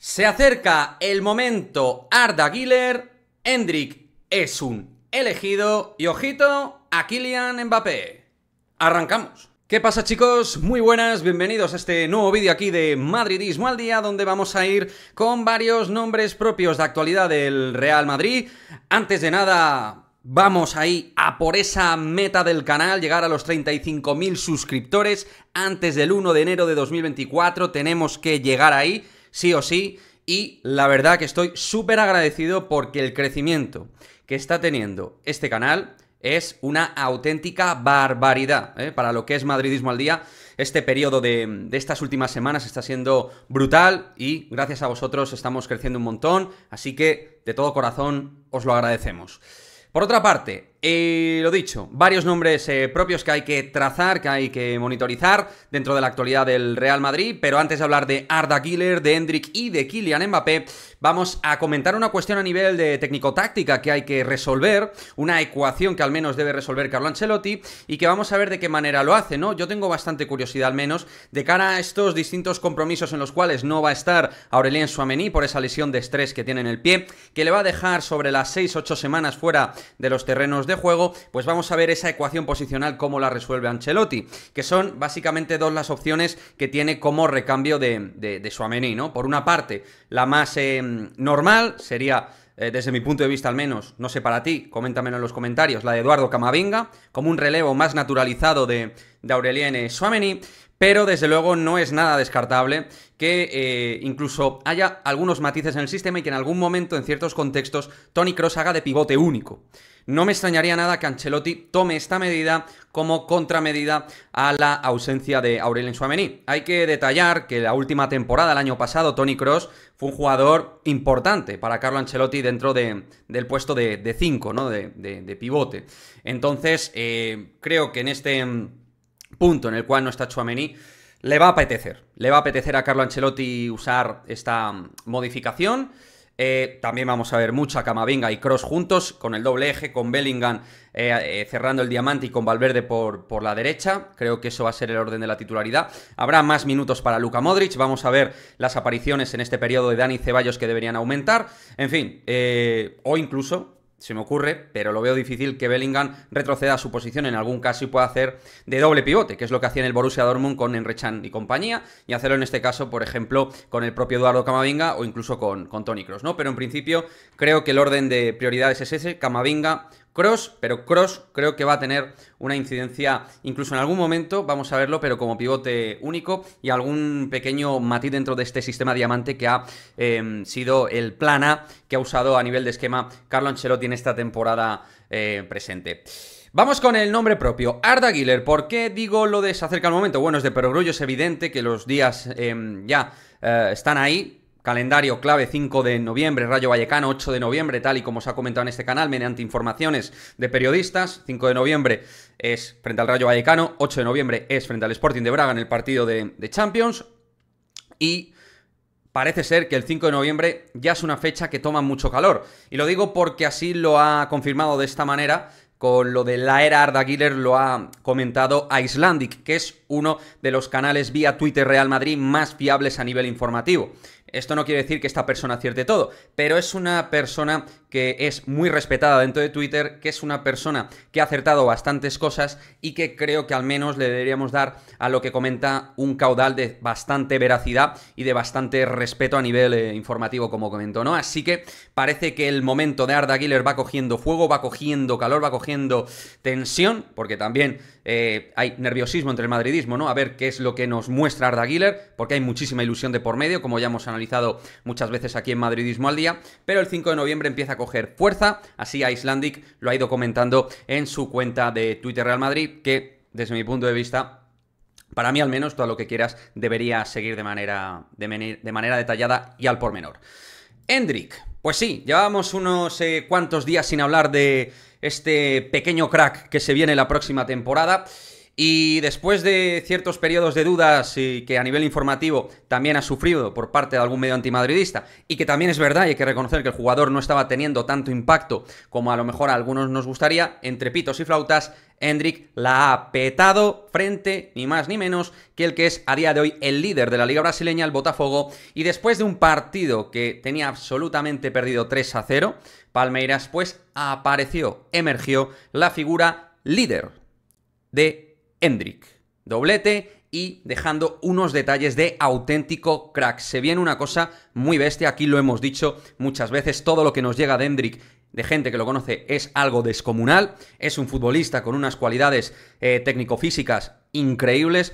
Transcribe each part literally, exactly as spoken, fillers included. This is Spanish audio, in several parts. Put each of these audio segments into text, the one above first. Se acerca el momento Arda Güler, Endrick es un elegido y ojito a Kylian Mbappé. Arrancamos. ¿Qué pasa, chicos? Muy buenas, bienvenidos a este nuevo vídeo aquí de Madridismo al Día, donde vamos a ir con varios nombres propios de actualidad del Real Madrid. Antes de nada, vamos ahí a por esa meta del canal, llegar a los treinta y cinco mil suscriptores antes del uno de enero de dos mil veinticuatro. Tenemos que llegar ahí, sí o sí, y la verdad que estoy súper agradecido porque el crecimiento que está teniendo este canal es una auténtica barbaridad, ¿eh? Para lo que es Madridismo al Día, este periodo de, de estas últimas semanas está siendo brutal y gracias a vosotros estamos creciendo un montón, así que de todo corazón os lo agradecemos. Por otra parte, eh, lo dicho, varios nombres eh, propios que hay que trazar, que hay que monitorizar dentro de la actualidad del Real Madrid, pero antes de hablar de Arda Güler, de Endrick y de Kylian Mbappé, vamos a comentar una cuestión a nivel de técnico-táctica que hay que resolver, una ecuación que al menos debe resolver Carlo Ancelotti y que vamos a ver de qué manera lo hace, ¿no? Yo tengo bastante curiosidad al menos de cara a estos distintos compromisos en los cuales no va a estar Aurelien Tchouaméni por esa lesión de estrés que tiene en el pie, que le va a dejar sobre las seis ocho semanas fuera de los terrenos de juego, pues vamos a ver esa ecuación posicional cómo la resuelve Ancelotti, que son básicamente dos las opciones que tiene como recambio de, de, de Tchouaméni, ¿no? Por una parte, la más eh, normal sería, eh, desde mi punto de vista al menos, no sé para ti, coméntamelo en los comentarios, la de Eduardo Camavinga, como un relevo más naturalizado de, de Aurelien Tchouaméni, pero desde luego no es nada descartable que eh, incluso haya algunos matices en el sistema y que en algún momento, en ciertos contextos, Toni Kroos haga de pivote único. No me extrañaría nada que Ancelotti tome esta medida como contramedida a la ausencia de Aurelien Tchouaméni. Hay que detallar que la última temporada, el año pasado, Toni Kroos fue un jugador importante para Carlo Ancelotti dentro de, del puesto de cinco, ¿no? De, de, de pivote. Entonces, eh, creo que en este punto en el cual no está Tchouaméni, le va a apetecer. Le va a apetecer a Carlo Ancelotti usar esta modificación. Eh, también vamos a ver mucho a Camavinga y Kroos juntos, con el doble eje, con Bellingham eh, eh, cerrando el diamante y con Valverde por, por la derecha. Creo que eso va a ser el orden de la titularidad. Habrá más minutos para Luka Modric. Vamos a ver las apariciones en este periodo de Dani Ceballos que deberían aumentar. En fin, eh, o incluso, se me ocurre, pero lo veo difícil, que Bellingham retroceda a su posición en algún caso y pueda hacer de doble pivote, que es lo que hacía en el Borussia Dortmund con Endrick y compañía, y hacerlo en este caso, por ejemplo, con el propio Eduardo Camavinga o incluso con, con Toni Kroos, ¿no? Pero en principio creo que el orden de prioridades es ese, Camavinga, Kroos, pero Kroos creo que va a tener una incidencia incluso en algún momento, vamos a verlo, pero como pivote único y algún pequeño matiz dentro de este sistema diamante que ha eh, sido el plan A que ha usado a nivel de esquema Carlo Ancelotti en esta temporada eh, presente. Vamos con el nombre propio, Arda Güler. ¿Por qué digo lo de se acerca al momento? Bueno, es de perogrullo, es evidente que los días eh, ya eh, están ahí. Calendario clave cinco de noviembre, Rayo Vallecano, ocho de noviembre, tal y como se ha comentado en este canal, mediante informaciones de periodistas. cinco de noviembre es frente al Rayo Vallecano, ocho de noviembre es frente al Sporting de Braga en el partido de, de Champions. Y parece ser que el cinco de noviembre ya es una fecha que toma mucho calor. Y lo digo porque así lo ha confirmado de esta manera. Con lo de la era Arda Güler lo ha comentado a Islandic, que es uno de los canales vía Twitter Real Madrid más fiables a nivel informativo. Esto no quiere decir que esta persona acierte todo, pero es una persona que es muy respetada dentro de Twitter, que es una persona que ha acertado bastantes cosas y que creo que al menos le deberíamos dar a lo que comenta un caudal de bastante veracidad y de bastante respeto a nivel eh, informativo, como comento, ¿no? Así que parece que el momento de Arda Güler va cogiendo fuego, va cogiendo calor, va cogiendo tensión, porque también eh, hay nerviosismo entre el madridismo, ¿no? A ver qué es lo que nos muestra Arda Güler, porque hay muchísima ilusión de por medio, como ya hemos analizado muchas veces aquí en Madridismo al Día, pero el cinco de noviembre empieza a coger fuerza, así Islandic lo ha ido comentando en su cuenta de Twitter Real Madrid, que desde mi punto de vista, para mí al menos, todo lo que quieras debería seguir de manera, de, de manera detallada y al por menor. Endrick, pues sí, llevábamos unos eh, cuantos días sin hablar de este pequeño crack que se viene la próxima temporada Y después de ciertos periodos de dudas y que a nivel informativo también ha sufrido por parte de algún medio antimadridista, y que también es verdad y hay que reconocer que el jugador no estaba teniendo tanto impacto como a lo mejor a algunos nos gustaría, entre pitos y flautas, Endrick la ha petado frente ni más ni menos que el que es a día de hoy el líder de la liga brasileña, el Botafogo, y después de un partido que tenía absolutamente perdido tres a cero, Palmeiras, pues apareció, emergió la figura líder de Endrick. Doblete y dejando unos detalles de auténtico crack. Se viene una cosa muy bestia, aquí lo hemos dicho muchas veces, todo lo que nos llega de Endrick, de gente que lo conoce, es algo descomunal. Es un futbolista con unas cualidades eh, técnico-físicas increíbles.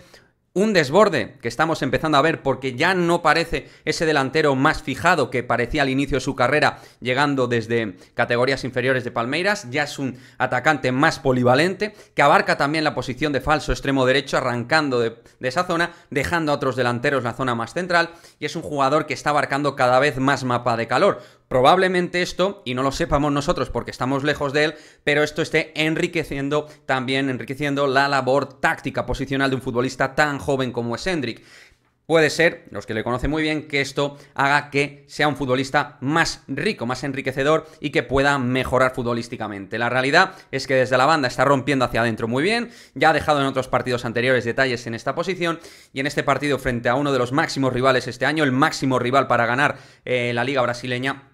Un desborde que estamos empezando a ver porque ya no parece ese delantero más fijado que parecía al inicio de su carrera llegando desde categorías inferiores de Palmeiras. Ya es un atacante más polivalente que abarca también la posición de falso extremo derecho arrancando de, de esa zona, dejando a otros delanteros la zona más central, y es un jugador que está abarcando cada vez más mapa de calor. Probablemente esto, y no lo sepamos nosotros porque estamos lejos de él, pero esto esté enriqueciendo también, enriqueciendo la labor táctica posicional de un futbolista tan joven como es Endrick. Puede ser, los que le conocen muy bien, que esto haga que sea un futbolista más rico, más enriquecedor y que pueda mejorar futbolísticamente. La realidad es que desde la banda está rompiendo hacia adentro muy bien, ya ha dejado en otros partidos anteriores detalles en esta posición, y en este partido frente a uno de los máximos rivales este año, el máximo rival para ganar eh, la liga brasileña,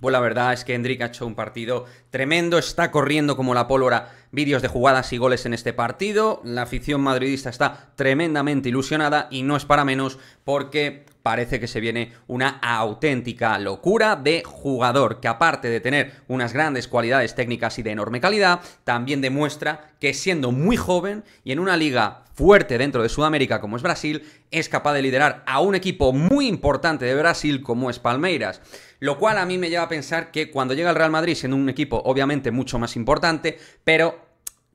pues la verdad es que Endrick ha hecho un partido tremendo, está corriendo como la pólvora, vídeos de jugadas y goles en este partido, la afición madridista está tremendamente ilusionada y no es para menos porque parece que se viene una auténtica locura de jugador que, aparte de tener unas grandes cualidades técnicas y de enorme calidad, también demuestra que siendo muy joven y en una liga fuerte dentro de Sudamérica como es Brasil, es capaz de liderar a un equipo muy importante de Brasil como es Palmeiras. Lo cual a mí me lleva a pensar que cuando llega el Real Madrid, siendo un equipo obviamente mucho más importante, pero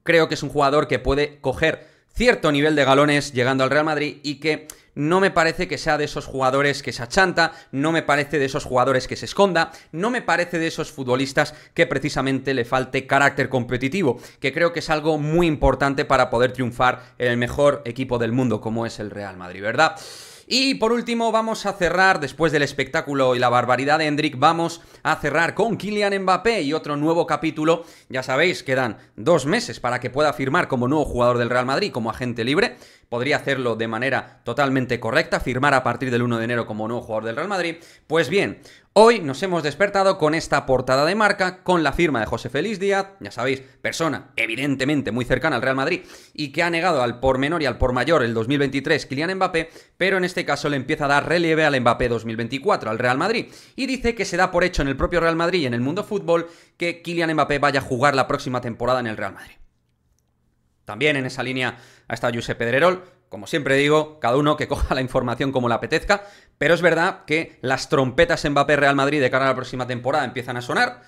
creo que es un jugador que puede coger cierto nivel de galones llegando al Real Madrid y que no me parece que sea de esos jugadores que se achanta, no me parece de esos jugadores que se esconda, no me parece de esos futbolistas que precisamente le falte carácter competitivo, que creo que es algo muy importante para poder triunfar en el mejor equipo del mundo como es el Real Madrid, ¿verdad? Y por último vamos a cerrar, después del espectáculo y la barbaridad de Endrick, vamos a cerrar con Kylian Mbappé y otro nuevo capítulo. Ya sabéis, quedan dos meses para que pueda firmar como nuevo jugador del Real Madrid, como agente libre. Podría hacerlo de manera totalmente correcta, firmar a partir del uno de enero como nuevo jugador del Real Madrid. Pues bien, hoy nos hemos despertado con esta portada de Marca, con la firma de José Félix Díaz, ya sabéis, persona evidentemente muy cercana al Real Madrid y que ha negado al por menor y al por mayor el dos mil veintitrés Kylian Mbappé, pero en este caso le empieza a dar relieve al Mbappé dos mil veinticuatro, al Real Madrid, y dice que se da por hecho en el propio Real Madrid y en el mundo fútbol que Kylian Mbappé vaya a jugar la próxima temporada en el Real Madrid. También en esa línea ha estado Josep Pedrerol. Como siempre digo, cada uno que coja la información como le apetezca, pero es verdad que las trompetas Mbappé-Real Madrid de cara a la próxima temporada empiezan a sonar.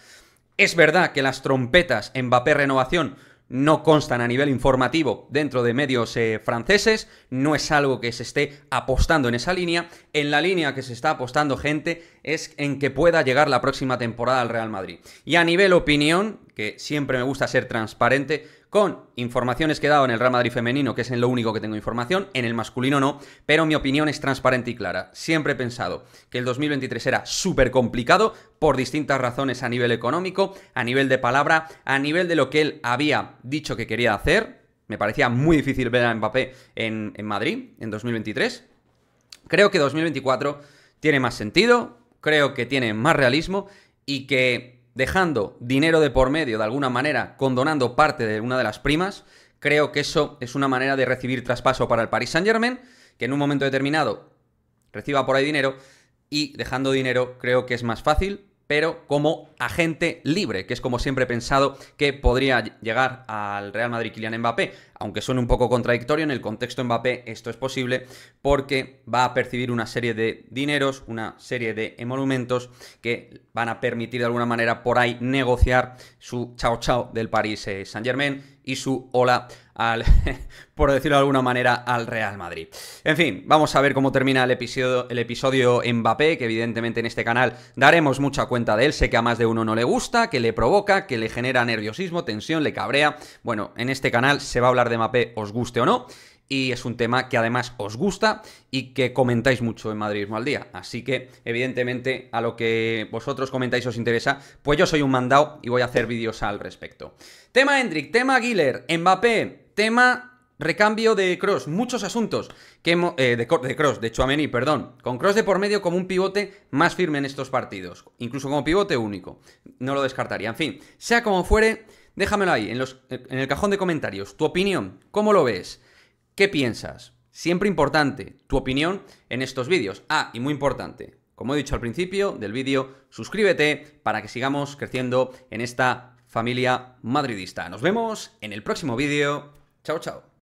Es verdad que las trompetas Mbappé-Renovación no constan a nivel informativo dentro de medios eh, franceses, no es algo que se esté apostando en esa línea. En la línea que se está apostando, gente, es en que pueda llegar la próxima temporada al Real Madrid. Y a nivel opinión, que siempre me gusta ser transparente, con informaciones que he dado en el Real Madrid femenino, que es en lo único que tengo información, en el masculino no, pero mi opinión es transparente y clara. Siempre he pensado que el dos mil veintitrés era súper complicado por distintas razones a nivel económico, a nivel de palabra, a nivel de lo que él había dicho que quería hacer. Me parecía muy difícil ver a Mbappé en, en Madrid en dos mil veintitrés. Creo que dos mil veinticuatro tiene más sentido, creo que tiene más realismo y que, dejando dinero de por medio, de alguna manera, condonando parte de una de las primas, creo que eso es una manera de recibir traspaso para el París Saint-Germain, que en un momento determinado reciba por ahí dinero, y dejando dinero creo que es más fácil, pero como agente libre, que es como siempre he pensado que podría llegar al Real Madrid Kylian Mbappé, aunque suene un poco contradictorio, en el contexto Mbappé esto es posible porque va a percibir una serie de dineros, una serie de emolumentos que van a permitir de alguna manera por ahí negociar su chao chao del París Saint-Germain y su hola al, por decirlo de alguna manera, al Real Madrid. En fin, vamos a ver cómo termina el episodio, el episodio Mbappé, que evidentemente en este canal daremos mucha cuenta de él. Sé que a más de uno no le gusta, que le provoca, que le genera nerviosismo, tensión, le cabrea. Bueno, en este canal se va a hablar titular de Mbappé os guste o no, y es un tema que además os gusta y que comentáis mucho en Madridismo al Día. Así que, evidentemente, a lo que vosotros comentáis os interesa, pues yo soy un mandado y voy a hacer vídeos al respecto. Tema Endrick, tema Güler, Mbappé, tema recambio de Kroos, muchos asuntos que hemos, eh, de, de Kroos, de Tchouaméni, perdón, con Kroos de por medio como un pivote más firme en estos partidos, incluso como pivote único, no lo descartaría. En fin, sea como fuere, déjamelo ahí, en, los, en el cajón de comentarios, tu opinión, ¿cómo lo ves? ¿Qué piensas? Siempre importante tu opinión en estos vídeos. Ah, y muy importante, como he dicho al principio del vídeo, suscríbete para que sigamos creciendo en esta familia madridista. Nos vemos en el próximo vídeo. Chao, chao.